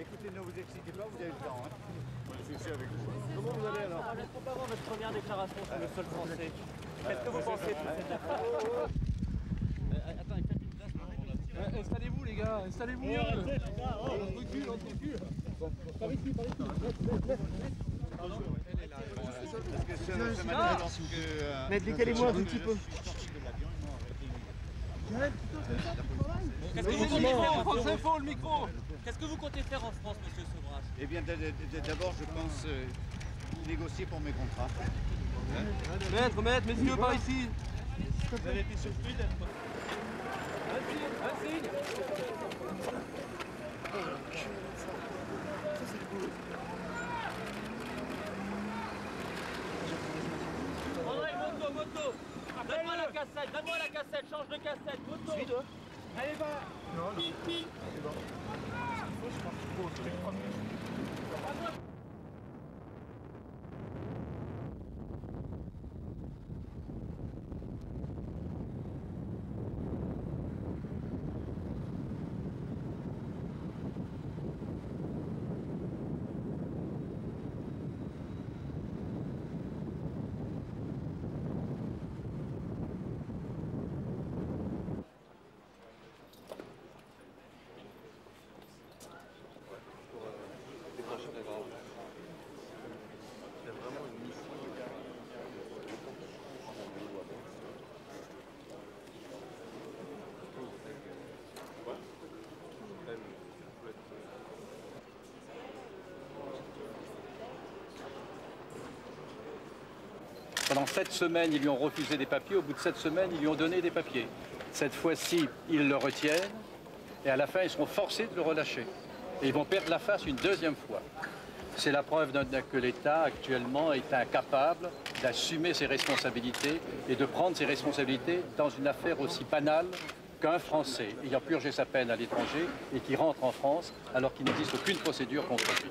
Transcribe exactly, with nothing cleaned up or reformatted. Écoutez, ne vous excitez pas, vous avez le temps. Hein. Je suis avec vous. Comment vous allez alors? Comparant votre première déclaration sur le sol français, qu'est-ce que vous pensez de cette... Attends, il tape une place. Installez-vous les gars, installez-vous. On recule, on recule. Par ici, par ici. Elle est là. Mais décalez-moi un petit peu. Qu'est-ce que vous comptez faire en France Info, le micro? Qu'est-ce que vous comptez faire en France, monsieur Sobhraj? Eh bien, d'abord, je pense négocier pour mes contrats. Maître, maître, messieurs, par ici. Vous avez été surpris d'être... Un signe, un signe. Ça, c'est cool. Moto, moto! Donne-moi la cassette, donne-moi la cassette, change de cassette, moto! Allez, va! Non, non, non. C'est bon. Je pense qu'il faut, je vais prendre le jeu. Pendant sept semaines, ils lui ont refusé des papiers. Au bout de sept semaines, ils lui ont donné des papiers. Cette fois-ci, ils le retiennent. Et à la fin, ils seront forcés de le relâcher. Et ils vont perdre la face une deuxième fois. C'est la preuve que l'État, actuellement, est incapable d'assumer ses responsabilités et de prendre ses responsabilités dans une affaire aussi banale qu'un Français ayant purgé sa peine à l'étranger et qui rentre en France alors qu'il n'existe aucune procédure contre lui.